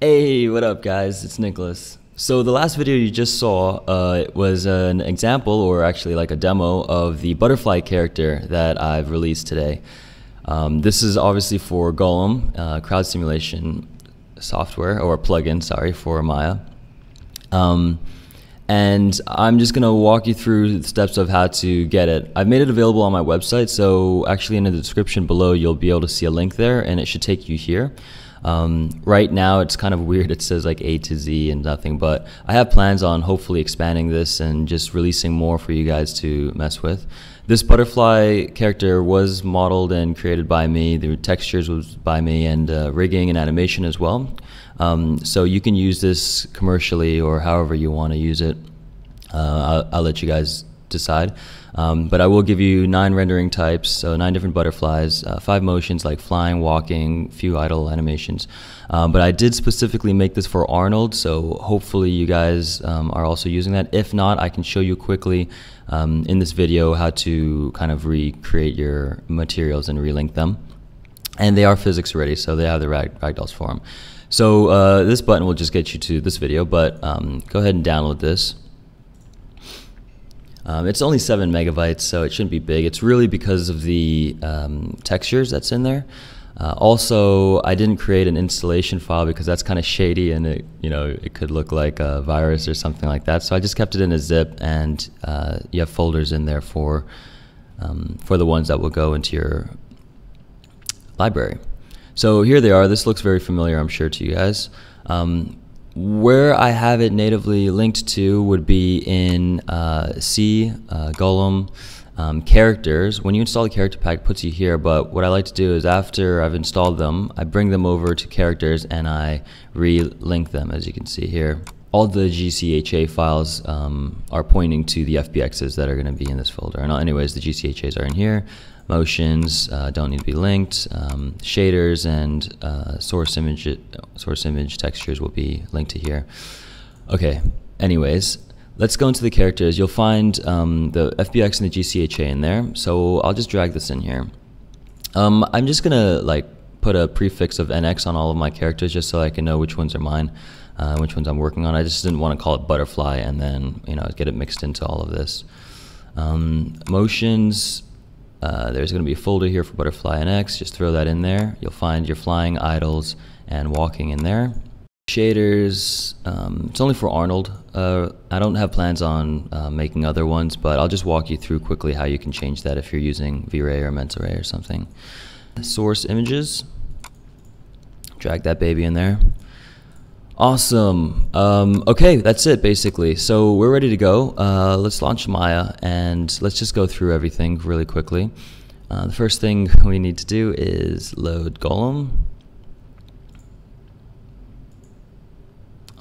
Hey, what up guys, it's Nicholas. So the last video you just saw was an example, or actually like a demo, of the butterfly character that I've released today. This is obviously for Golaem, crowd simulation software, or plugin, sorry, for Maya. And I'm just going to walk you through the steps of how to get it. I've made it available on my website, so actually in the description below you'll be able to see a link there, and it should take you here. Right now it's kind of weird, it says like A to Z and nothing, but I have plans on hopefully expanding this and just releasing more for you guys to mess with. This butterfly character was modeled and created by me, the textures was by me, and rigging and animation as well. So you can use this commercially or however you want to use it. I'll let you guys decide, but I will give you 9 rendering types, so 9 different butterflies, 5 motions like flying, walking, few idle animations, but I did specifically make this for Arnold, so hopefully you guys are also using that. If not, I can show you quickly in this video how to kind of recreate your materials and relink them, and they are physics ready, so they have the ragdolls for them. So this button will just get you to this video, but go ahead and download this. It's only 7 MB, so it shouldn't be big. It's really because of the textures that's in there. Also, I didn't create an installation file because that's kind of shady, and it could look like a virus or something like that. So I just kept it in a zip, and you have folders in there for the ones that will go into your library. So here they are. This looks very familiar, I'm sure, to you guys. Where I have it natively linked to would be in C, Golaem Characters. When you install the character pack, it puts you here, but what I like to do is after I've installed them, I bring them over to Characters and I re-link them, as you can see here. All the GCHA files are pointing to the FBXs that are going to be in this folder. And anyways, the GCHAs are in here. Motions don't need to be linked. Shaders and source image textures will be linked to here. Okay. Anyways, let's go into the characters. You'll find the FBX and the GCHA in there. So I'll just drag this in here. I'm just gonna put a prefix of NX on all of my characters just so I can know which ones are mine, which ones I'm working on. I just didn't want to call it butterfly and then get it mixed into all of this. Motions. There's going to be a folder here for butterfly NX. Just throw that in there. You'll find your flying, idles, and walking in there. Shaders. It's only for Arnold. I don't have plans on making other ones, but I'll just walk you through quickly how you can change that if you're using V-Ray or mental ray or something. Source images. Drag that baby in there. Awesome. Okay, that's it basically. So we're ready to go. Let's launch Maya and let's just go through everything really quickly. The first thing we need to do is load Golaem.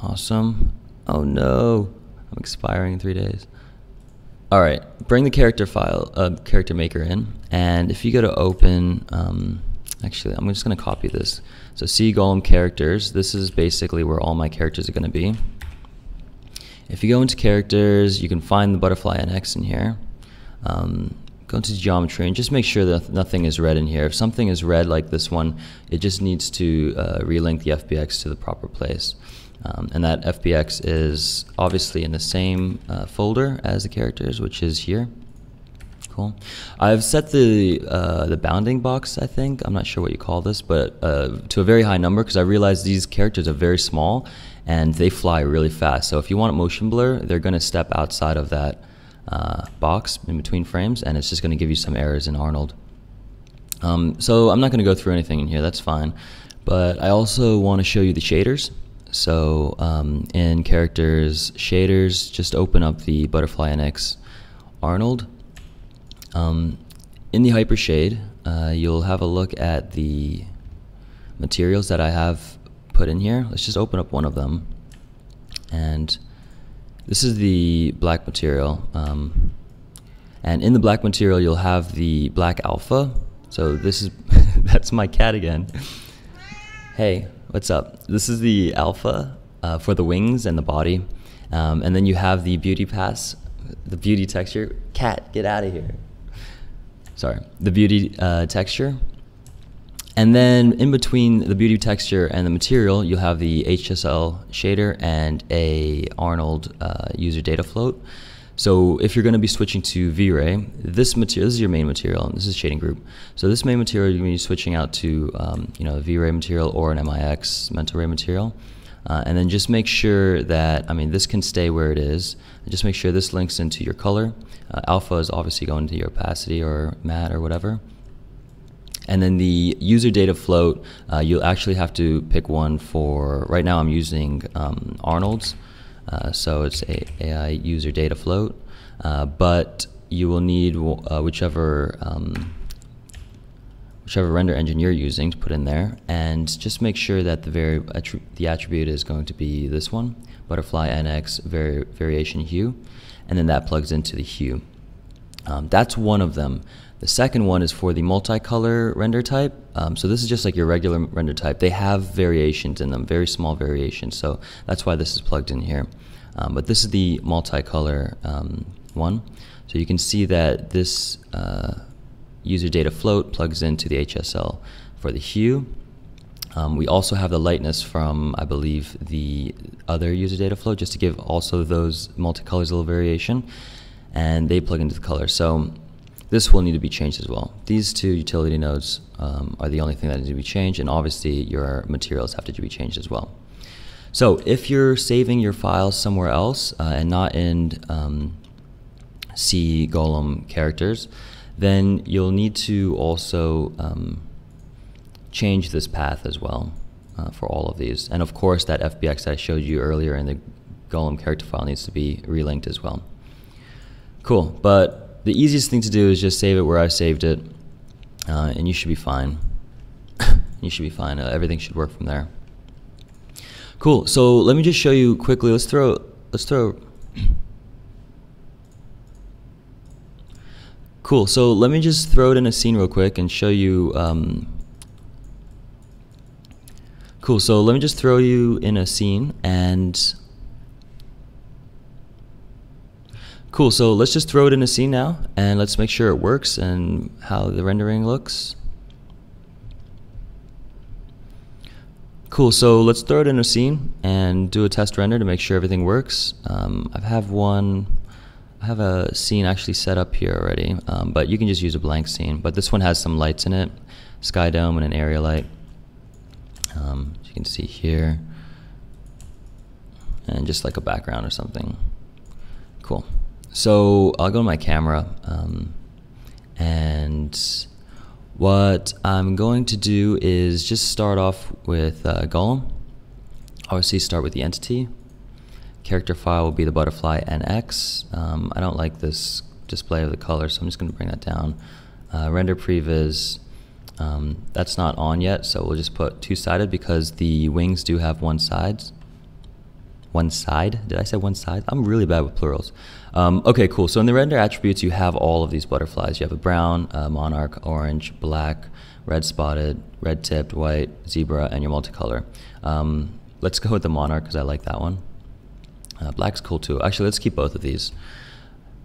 Awesome. Oh no, I'm expiring in 3 days. All right, bring the character file, character maker in, and if you go to open, actually, I'm just going to copy this. So C Golaem Characters, this is basically where all my characters are going to be. If you go into Characters, you can find the Butterfly NX in here. Go into Geometry and just make sure that nothing is red in here. If something is red like this one, it just needs to relink the FBX to the proper place. And that FBX is obviously in the same folder as the characters, which is here. Cool. I've set the bounding box, I think, I'm not sure what you call this, but to a very high number because I realized these characters are very small and they fly really fast. So if you want motion blur, they're going to step outside of that box in between frames, and it's just going to give you some errors in Arnold. So I'm not going to go through anything in here, that's fine. But I also want to show you the shaders. So in Characters, Shaders, just open up the Butterfly NX Arnold. In the Hypershade, you'll have a look at the materials that I have put in here. Let's just open up one of them, and this is the black material, and in the black material you'll have the black alpha. So this is that's my cat again. Hey, what's up? This is the alpha for the wings and the body, and then you have the beauty pass, the beauty texture. Cat, get out of here. Sorry, the beauty texture, And then in between the beauty texture and the material, you'll have the HSL shader and a Arnold user data float. So if you're going to be switching to V-Ray, this is your main material, and this is shading group. So this main material, you're going to be switching out to the V-Ray material or an MIX mental ray material. And then just make sure that, this can stay where it is. And just make sure this links into your color. Alpha is obviously going to your opacity or matte or whatever. And then the user data float, you'll actually have to pick one for, right now I'm using Arnold's. So it's AI user data float. But you will need whichever render engine you're using to put in there, and just make sure that the attribute is going to be this one, butterfly NX variation hue, and then that plugs into the hue. That's one of them. The second one is for the multicolor render type. So this is just like your regular render type. They have variations in them, very small variations, so that's why this is plugged in here. But this is the multicolor one. So you can see that this user data float plugs into the HSL for the hue. We also have the lightness from, I believe, the other user data float, just to give also those multicolors a little variation, and they plug into the color. So this will need to be changed as well. These two utility nodes are the only thing that needs to be changed, and obviously your materials have to be changed as well. So if you're saving your files somewhere else and not in NX Golaem Characters, then you'll need to also change this path as well for all of these. And of course, that FBX that I showed you earlier in the Golaem character file needs to be relinked as well. Cool, but the easiest thing to do is just save it where I saved it, and you should be fine. You should be fine. Everything should work from there. Cool, so let me just show you quickly. Cool, so let me just throw it in a scene real quick and show you. Cool, so let me just throw you in a scene and. Cool, so let's just throw it in a scene now and let's make sure it works and how the rendering looks. Cool, so let's throw it in a scene and do a test render to make sure everything works. I have a scene actually set up here already, but you can just use a blank scene. But this one has some lights in it, sky dome and an area light, as you can see here, and just like a background or something. Cool. So I'll go to my camera, and what I'm going to do is just start off with Golaem. Obviously, start with the entity. Character file will be the butterfly NX. I don't like this display of the color, so I'm just going to bring that down. Render previs, that's not on yet, so we'll just put two-sided because the wings do have one side. One side? Did I say one side? I'm really bad with plurals. Okay, cool. So in the render attributes, you have all of these butterflies. You have a brown, monarch, orange, black, red spotted, red tipped, white, zebra, and your multicolor. Let's go with the monarch because I like that one. Black's cool too. Actually, let's keep both of these.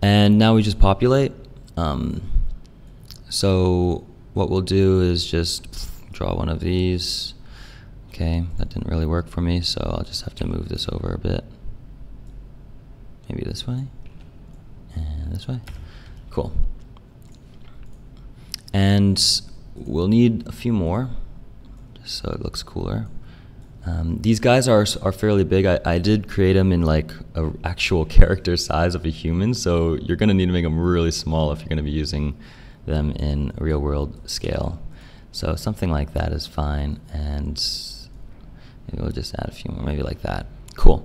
And now we just populate. So what we'll do is just draw one of these. Okay, that didn't really work for me, so I'll just have to move this over a bit. Maybe this way, and this way. Cool. And we'll need a few more, just so it looks cooler. These guys are fairly big. I did create them in like an actual character size of a human, so you're going to need to make them really small if you're going to be using them in real world scale. So something like that is fine, and maybe we'll just add a few more, maybe like that. Cool.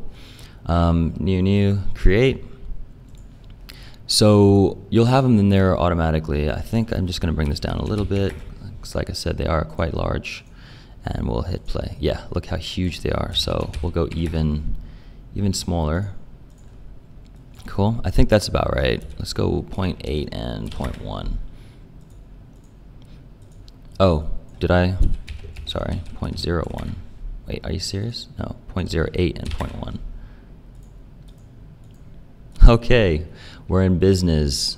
New, create. So you'll have them in there automatically. I think I'm just going to bring this down a little bit, because like I said, they are quite large. And we'll hit play. Yeah, look how huge they are. So we'll go even smaller. Cool. I think that's about right. Let's go 0.8 and 0.1. Oh, did I? Sorry, 0.01. Wait, are you serious? No, 0.08 and 0.1. Okay, we're in business.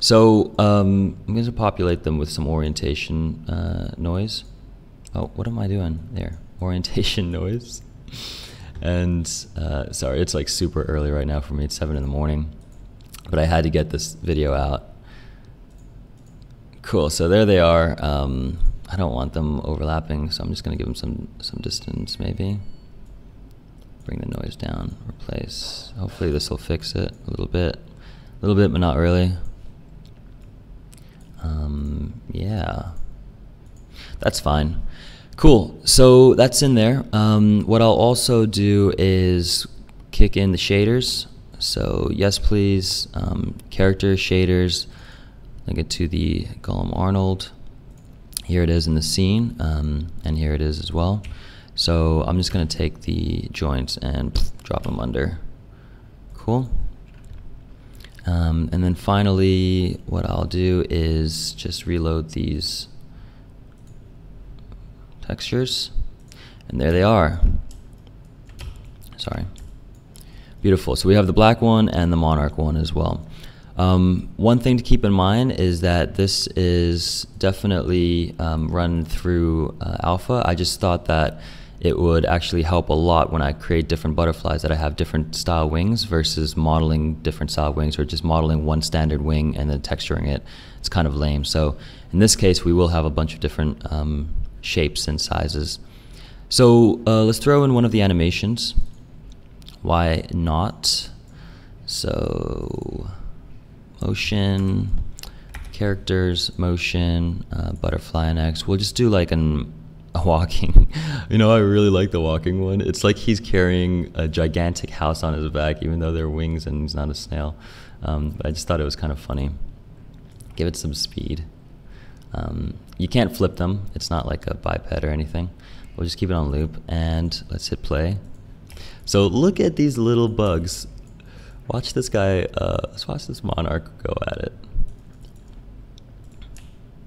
So I'm going to populate them with some orientation noise. Oh, what am I doing there? Orientation noise. And sorry, it's like super early right now for me. It's 7 in the morning, but I had to get this video out. Cool, so there they are. I don't want them overlapping, so I'm just gonna give them some distance maybe. Bring the noise down, replace. Hopefully this will fix it a little bit, but not really. Yeah, that's fine. Cool, so that's in there. What I'll also do is kick in the shaders. So yes please, character shaders, link it to the Golaem Arnold. Here it is in the scene, and here it is as well. So I'm just gonna take the joints and drop them under. Cool. And then finally, what I'll do is just reload these textures, and there they are. Sorry. Beautiful, so we have the black one and the monarch one as well. One thing to keep in mind is that this is definitely run through alpha. I just thought that it would actually help a lot when I create different butterflies that I have different style wings versus modeling different style wings or just modeling one standard wing and then texturing it. It's kind of lame. So in this case, we will have a bunch of different shapes and sizes. So let's throw in one of the animations. Why not? So... motion, characters, motion, butterfly NX. We'll just do like a walking. You know, I really like the walking one. It's like he's carrying a gigantic house on his back, even though they're wings and he's not a snail. But I just thought it was kind of funny. Give it some speed. You can't flip them. It's not like a biped or anything. We'll just keep it on loop and let's hit play. So look at these little bugs. Watch this guy, let's watch this monarch go at it.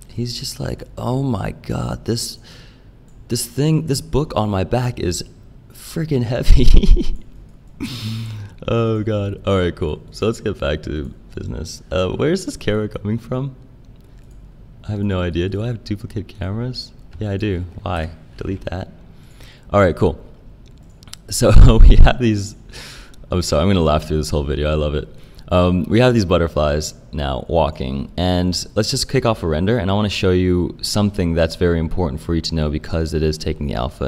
He's just like, oh my god, this book on my back is freaking heavy. Oh god, alright cool. So let's get back to business. Where's this camera coming from? I have no idea. Do I have duplicate cameras? Yeah I do. Why? Delete that. Alright cool. So we have these... I'm sorry, I'm gonna laugh through this whole video, I love it. We have these butterflies now walking, and let's just kick off a render, and I wanna show you something that's very important for you to know because it is taking the alpha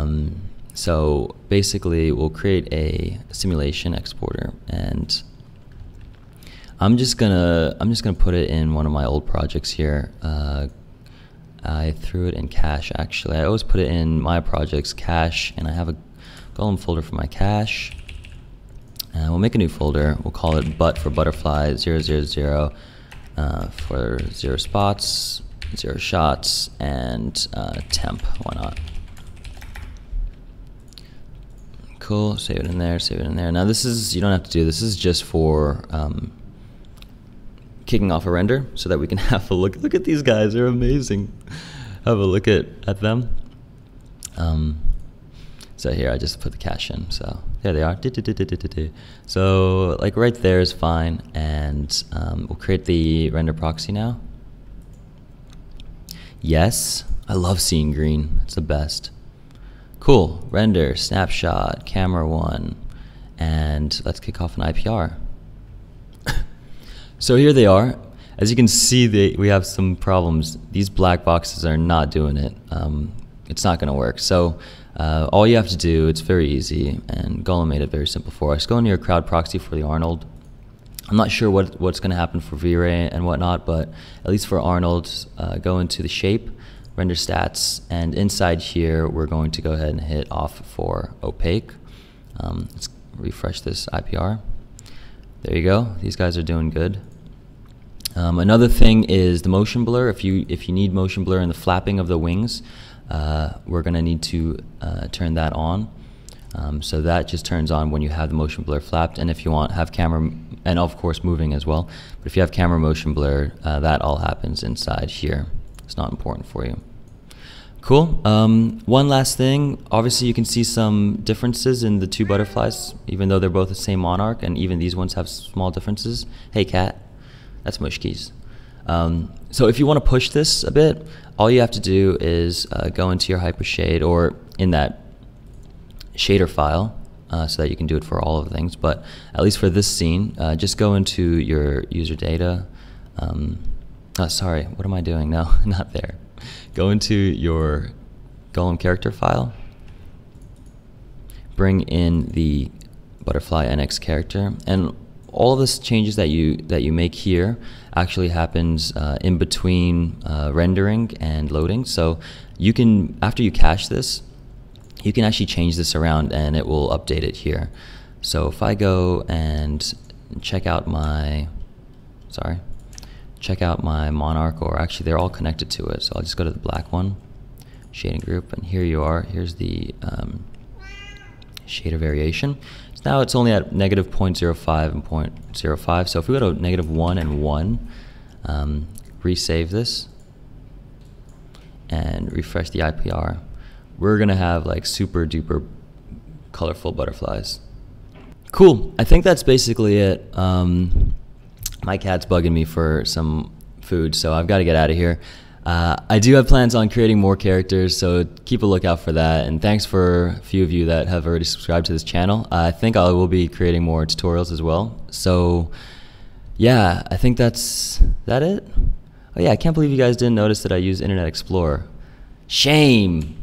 in. So basically, we'll create a simulation exporter, and I'm just gonna put it in one of my old projects here. I threw it in cache, actually. I always put it in my projects, cache, and I have a Golaem folder for my cache. And we'll make a new folder. We'll call it butt for butterfly 000 for 0 spots, 0 shots, and temp. Why not? Cool. Save it in there. Save it in there. Now this is, you don't have to do this. This is just for kicking off a render so that we can have a look. Look at these guys. They're amazing. Have a look at them. So here I just put the cache in, so there they are. So like right there is fine, and we'll create the render proxy now. Yes, I love seeing green, it's the best. Cool, render, snapshot, camera 1, and let's kick off an IPR. So here they are. As you can see, we have some problems. These black boxes are not doing it. It's not gonna work. So all you have to do, it's very easy, and Golaem made it very simple for us. Go into your crowd proxy for the Arnold. I'm not sure what's going to happen for V-Ray and whatnot, but at least for Arnold, go into the shape, render stats, and inside here we're going to go ahead and hit off for opaque. Let's refresh this IPR. There you go. These guys are doing good. Another thing is the motion blur. If you need motion blur in the flapping of the wings, we're going to need to turn that on. So that just turns on when you have the motion blur flapped, and if you want, have camera, and of course moving as well. But if you have camera motion blur, that all happens inside here. It's not important for you. Cool. One last thing. Obviously you can see some differences in the two butterflies, even though they're both the same monarch, and even these ones have small differences. Hey cat, that's Mushkies. So if you want to push this a bit, all you have to do is go into your Hypershade or in that shader file, so that you can do it for all of the things. But at least for this scene, just go into your user data. Oh, sorry, what am I doing? No, not there. Go into your Golaem character file. Bring in the butterfly NX character, and all the changes that you make here actually happens in between rendering and loading. So you can, after you cache this, you can actually change this around and it will update it here. So if I go and check out my, sorry, check out my Monarch, or actually they're all connected to it, so I'll just go to the black one, shading group, and here you are, here's the shader variation. So now it's only at negative 0.05 and 0.05, so if we go to negative 1 and 1, resave this, and refresh the IPR, we're gonna have like super duper colorful butterflies. Cool, I think that's basically it. My cat's bugging me for some food, so I've got to get out of here. I do have plans on creating more characters, so keep a lookout for that. And thanks for a few of you that have already subscribed to this channel. I think I will be creating more tutorials as well. So yeah, I think that's that it. Oh yeah, I can't believe you guys didn't notice that I use Internet Explorer. Shame!